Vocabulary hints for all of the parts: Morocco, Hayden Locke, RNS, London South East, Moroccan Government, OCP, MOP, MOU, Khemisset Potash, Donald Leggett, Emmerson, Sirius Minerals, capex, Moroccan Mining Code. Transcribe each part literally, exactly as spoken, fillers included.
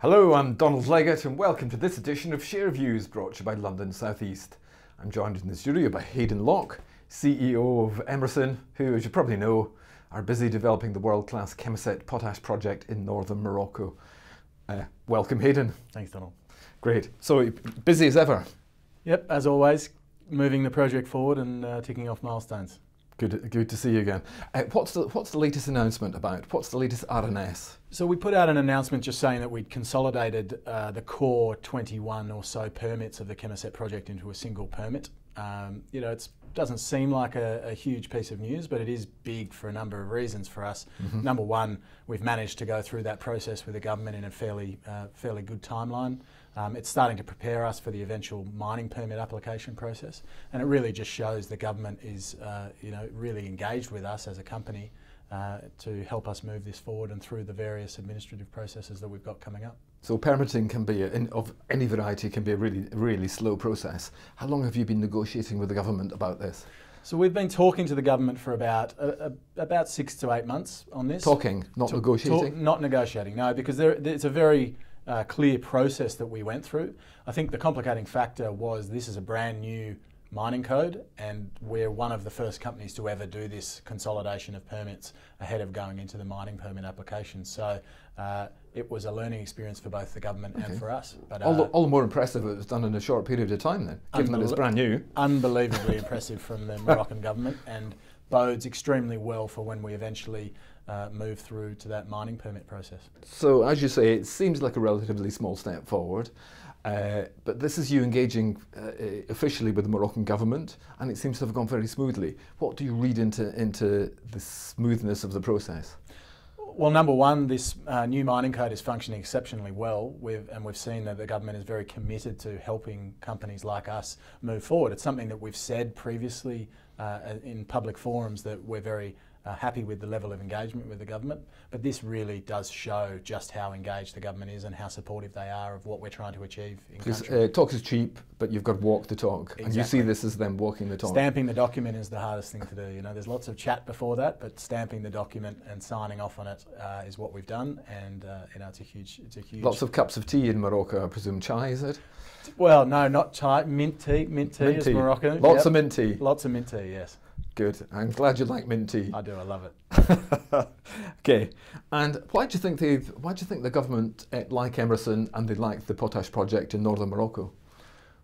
Hello, I'm Donald Leggett and welcome to this edition of Share Views, brought to you by London South East. I'm joined in the studio by Hayden Locke, C E O of Emmerson, who, as you probably know, are busy developing the world-class Khemisset Potash project in northern Morocco. Uh, welcome, Hayden. Thanks, Donald. Great. So, busy as ever? Yep, as always, moving the project forward and uh, ticking off milestones. Good, good to see you again. Uh, what's, the, what's the latest announcement about? What's the latest R N S? So we put out an announcement just saying that we'd consolidated uh, the core twenty-one or so permits of the Khemisset project into a single permit. Um, you know, it doesn't seem like a, a huge piece of news, but it is big for a number of reasons for us. Mm-hmm. Number one, we've managed to go through that process with the government in a fairly, uh, fairly good timeline. Um, it's starting to prepare us for the eventual mining permit application process, and it really just shows the government is, uh, you know, really engaged with us as a company uh, to help us move this forward and through the various administrative processes that we've got coming up. So permitting can be a, in, of any variety can be a really, really slow process. How long have you been negotiating with the government about this? So we've been talking to the government for about uh, about six to eight months on this. Talking, not Ta negotiating. Talk, not negotiating, no, because there, it's a very Uh, clear process that we went through. I think the complicating factor was this is a brand new mining code and we're one of the first companies to ever do this consolidation of permits ahead of going into the mining permit application. So uh, it was a learning experience for both the government okay. and for us. But, uh, all, the, all the more impressive it was done in a short period of time then, given that it's brand new. Unbelievably impressive from the Moroccan government, and bodes extremely well for when we eventually Uh, move through to that mining permit process. So, as you say, it seems like a relatively small step forward, uh, but this is you engaging uh, officially with the Moroccan government, and it seems to have gone very smoothly. What do you read into, into the smoothness of the process? Well, number one, this uh, new mining code is functioning exceptionally well, we've, and we've seen that the government is very committed to helping companies like us move forward. It's something that we've said previously uh, in public forums that we're very Uh, happy with the level of engagement with the government, but this really does show just how engaged the government is and how supportive they are of what we're trying to achieve in country. Uh, talk is cheap, but you've got to walk the talk, exactly. And you see this as them walking the talk. Stamping the document is the hardest thing to do. You know, there's lots of chat before that, but stamping the document and signing off on it uh, is what we've done, and uh, you know, it's a huge, it's a huge. Lots of cups of tea in Morocco, I presume. Chai, is it? Well, no, not chai. Mint tea. Mint tea mint is tea. Moroccan. Lots yep. of mint tea. Lots of mint tea. Yes. Good. I'm glad you like mint tea. I do. I love it. Okay. And why do you think they've? Why do you think the government uh, like Emmerson and they like the potash project in northern Morocco?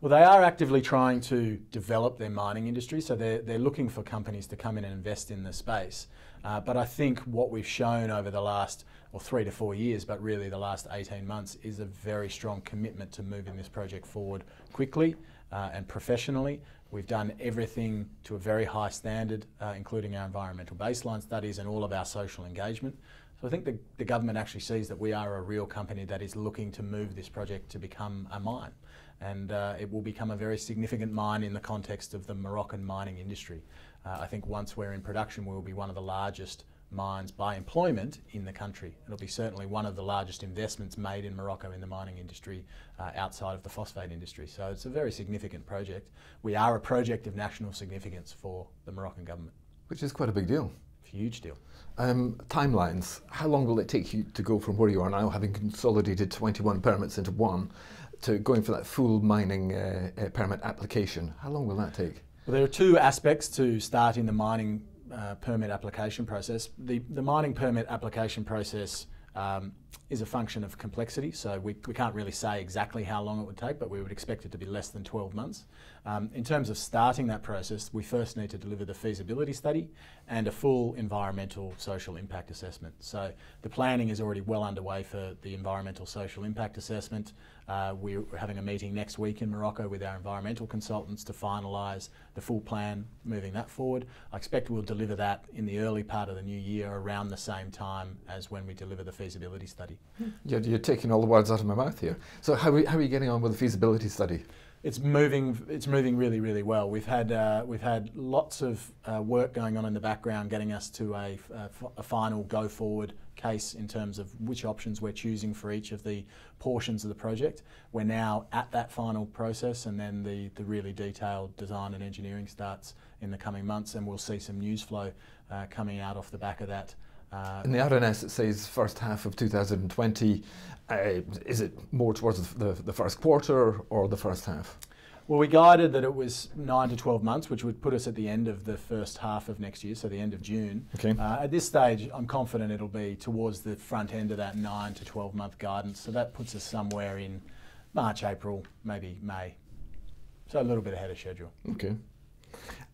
Well, they are actively trying to develop their mining industry, so they're they're looking for companies to come in and invest in the space. Uh, but I think what we've shown over the last or well, three to four years, but really the last eighteen months, is a very strong commitment to moving this project forward quickly uh, and professionally. We've done everything to a very high standard, uh, including our environmental baseline studies and all of our social engagement. So I think the, the government actually sees that we are a real company that is looking to move this project to become a mine. And uh, it will become a very significant mine in the context of the Moroccan mining industry. Uh, I think once we're in production, we will be one of the largest mines by employment in the country. It'll be certainly one of the largest investments made in Morocco in the mining industry uh, outside of the phosphate industry. So it's a very significant project. We are a project of national significance for the Moroccan government. Which is quite a big deal. Huge deal. Um, timelines. How long will it take you to go from where you are now, having consolidated twenty-one permits into one, to going for that full mining uh, uh, permit application? How long will that take? Well, there are two aspects to starting the mining Uh, permit application process. The, the mining permit application process um, is a function of complexity, so we, we can't really say exactly how long it would take, but we would expect it to be less than twelve months. Um, in terms of starting that process, we first need to deliver the feasibility study and a full environmental social impact assessment. So the planning is already well underway for the environmental social impact assessment. Uh, we're having a meeting next week in Morocco with our environmental consultants to finalise the full plan, moving that forward. I expect we'll deliver that in the early part of the new year, around the same time as when we deliver the feasibility study. You're, you're taking all the words out of my mouth here. So how are, how are you getting on with the feasibility study? It's moving. It's moving really, really well. We've had uh, we've had lots of uh, work going on in the background, getting us to a, a, a final go forward case in terms of which options we're choosing for each of the portions of the project. We're now at that final process, and then the the really detailed design and engineering starts in the coming months, and we'll see some news flow uh, coming out off the back of that Uh, In the R N S it says first half of two thousand twenty. Uh, is it more towards the, the first quarter or the first half? Well, we guided that it was nine to twelve months, which would put us at the end of the first half of next year, so the end of June. Okay. Uh, at this stage, I'm confident it'll be towards the front end of that nine to twelve month guidance, so that puts us somewhere in March, April, maybe May. So a little bit ahead of schedule. Okay.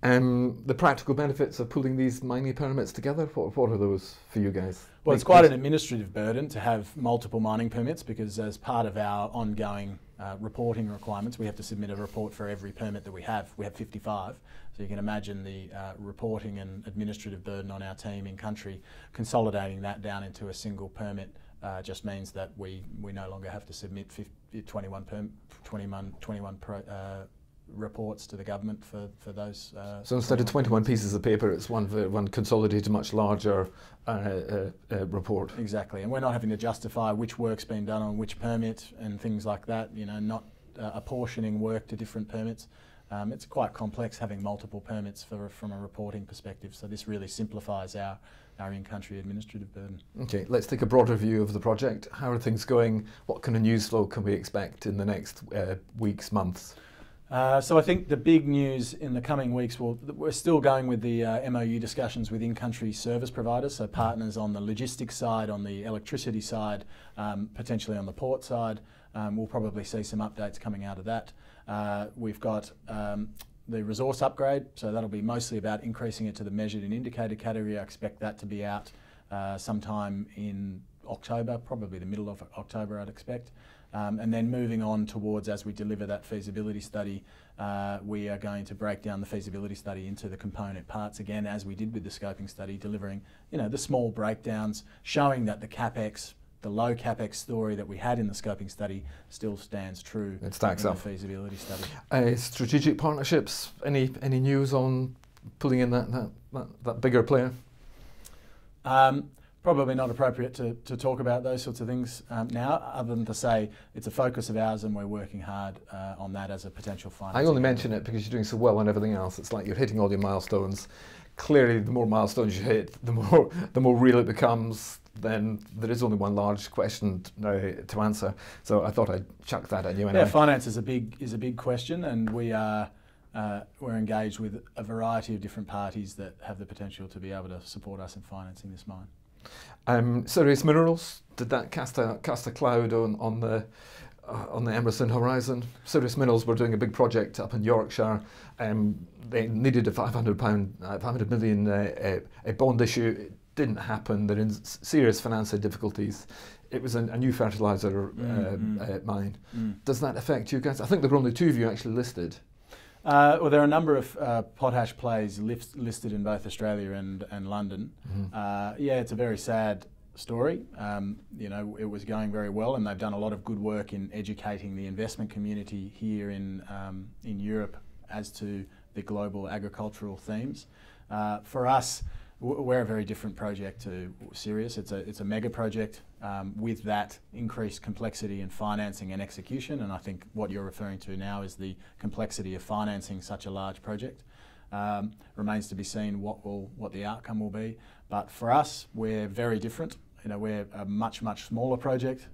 Um, the practical benefits of pulling these mining permits together, what, what are those for you guys? Well, it's quite an administrative burden to have multiple mining permits, because as part of our ongoing uh, reporting requirements, we have to submit a report for every permit that we have. We have fifty-five, so you can imagine the uh, reporting and administrative burden on our team in country. Consolidating that down into a single permit uh, just means that we, we no longer have to submit fifty, twenty-one, perm, twenty-one, twenty-one pro, uh, reports to the government for, for those. Uh, so instead of twenty-one pieces of paper, it's one, one consolidated, much larger uh, uh, uh, report. Exactly, and we're not having to justify which work's been done on which permit and things like that, you know, not uh, apportioning work to different permits. Um, it's quite complex having multiple permits for, from a reporting perspective, so this really simplifies our, our in-country administrative burden. Okay, let's take a broader view of the project. How are things going? What kind of news flow can we expect in the next uh, weeks, months? Uh, so I think the big news in the coming weeks, will, we're still going with the uh, M O U discussions with in-country service providers, so partners on the logistics side, on the electricity side, um, potentially on the port side. Um, we'll probably see some updates coming out of that. Uh, we've got um, the resource upgrade, so that'll be mostly about increasing it to the measured and indicated category. I expect that to be out uh, sometime in October, probably the middle of October, I'd expect. Um, and then moving on towards, as we deliver that feasibility study, uh, we are going to break down the feasibility study into the component parts again, as we did with the scoping study, delivering, you know, the small breakdowns, showing that the capex, the low capex story that we had in the scoping study still stands true. It stacks up. The feasibility study. Uh, strategic partnerships. Any any news on pulling in that that that, that bigger player? Um, Probably not appropriate to, to talk about those sorts of things um, now, other than to say it's a focus of ours and we're working hard uh, on that as a potential financing. I only mention it because you're doing so well on everything else. It's like you're hitting all your milestones. Clearly, the more milestones you hit, the more the more real it becomes. Then there is only one large question now to answer. So I thought I'd chuck that at you. Anyway. Yeah, finance is a big is a big question, and we are. Uh, we're engaged with a variety of different parties that have the potential to be able to support us in financing this mine. Um, Sirius Minerals, did that cast a cast a cloud on on the uh, on the Emmerson horizon? Sirius Minerals were doing a big project up in Yorkshire. Um, they needed a five hundred pound, uh, five hundred million uh, a, a bond issue. It didn't happen. They're in serious financial difficulties. It was a, a new fertiliser uh, mm-hmm. uh, mine. Mm. Does that affect you guys? I think there were only two of you actually listed. Uh, well, there are a number of uh, potash plays list, listed in both Australia and, and London. Mm-hmm. uh, yeah, it's a very sad story. Um, you know, it was going very well, and they've done a lot of good work in educating the investment community here in, um, in Europe as to the global agricultural themes. Uh, for us, we're a very different project to Sirius. It's a, it's a mega project um, with that increased complexity in financing and execution, and I think what you're referring to now is the complexity of financing such a large project. Um, remains to be seen what, will, what the outcome will be, but for us, we're very different. You know, we're a much, much smaller project.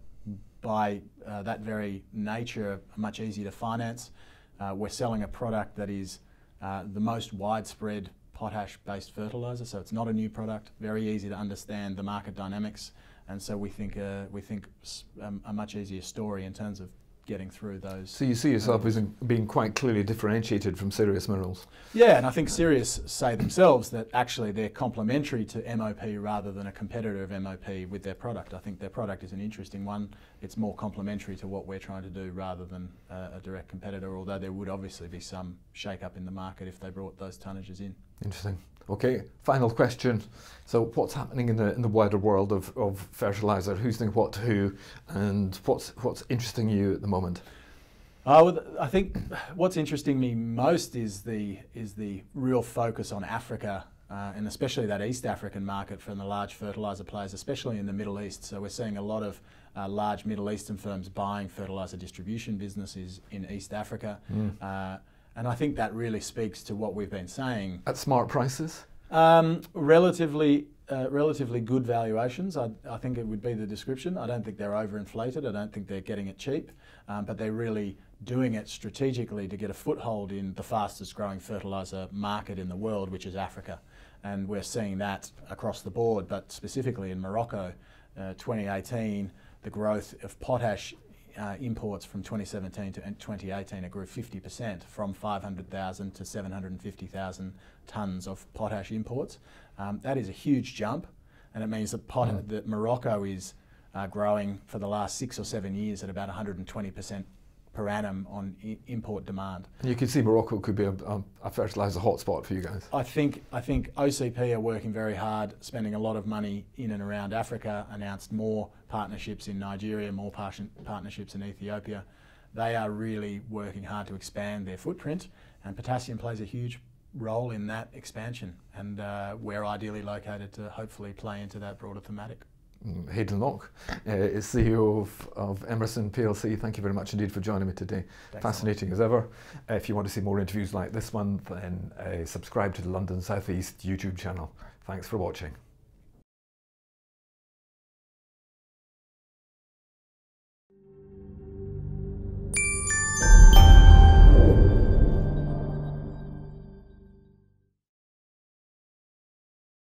By uh, that very nature, much easier to finance. Uh, we're selling a product that is uh, the most widespread potash-based fertiliser, so it's not a new product. Very easy to understand the market dynamics, and so we think uh, we think um, a much easier story in terms of getting through those. So you see yourself as being quite clearly differentiated from Sirius Minerals. Yeah, and I think Sirius say themselves that actually they're complementary to M O P rather than a competitor of M O P with their product. I think their product is an interesting one. It's more complementary to what we're trying to do rather than uh, a direct competitor, although there would obviously be some shake-up in the market if they brought those tonnages in. Interesting. Okay, final question. So what's happening in the in the wider world of, of fertiliser? Who's doing what to who, and what's what's interesting you at the moment? Uh, I think what's interesting me most is the is the real focus on Africa, uh, and especially that East African market from the large fertiliser players, especially in the Middle East. So we're seeing a lot of uh, large Middle Eastern firms buying fertiliser distribution businesses in East Africa. Mm. Uh, And I think that really speaks to what we've been saying. At smart prices? Um, relatively Uh, relatively good valuations, I, I think it would be the description. I don't think they're overinflated, I don't think they're getting it cheap, um, but they're really doing it strategically to get a foothold in the fastest growing fertiliser market in the world, which is Africa. And we're seeing that across the board, but specifically in Morocco, uh, twenty eighteen, the growth of potash uh, imports from twenty seventeen to twenty eighteen, it grew fifty percent from five hundred thousand to seven hundred fifty thousand tonnes of potash imports. Um, that is a huge jump, and it means that, pot mm. that Morocco is uh, growing for the last six or seven years at about one hundred twenty percent per annum on I import demand. You can see Morocco could be a, a, a fertiliser hotspot for you guys. I think I think O C P are working very hard, spending a lot of money in and around Africa. Announced more partnerships in Nigeria, more par partnerships in Ethiopia. They are really working hard to expand their footprint, and potassium plays a huge role in that expansion, and uh, we're ideally located to hopefully play into that broader thematic. Hayden Locke uh, is C E O of, of Emmerson P L C. Thank you very much indeed for joining me today. Excellent. Fascinating as ever. Uh, if you want to see more interviews like this one, then uh, subscribe to the London South East YouTube channel. Thanks for watching.